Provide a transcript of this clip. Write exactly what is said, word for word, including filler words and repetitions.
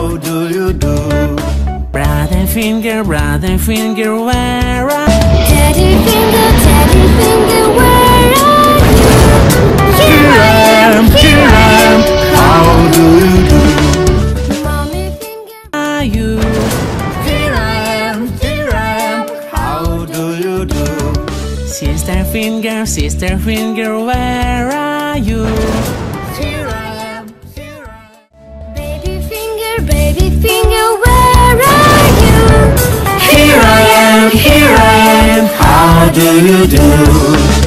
how do you do? Brother finger, brother finger, where are you? Teddy finger, teddy finger, where are you? Here I am, here I am, how do you do? Mommy finger, are you? Here I am, here I am, how do you do? Sister finger, sister finger, where are you? Here I am, here I am, how do you do?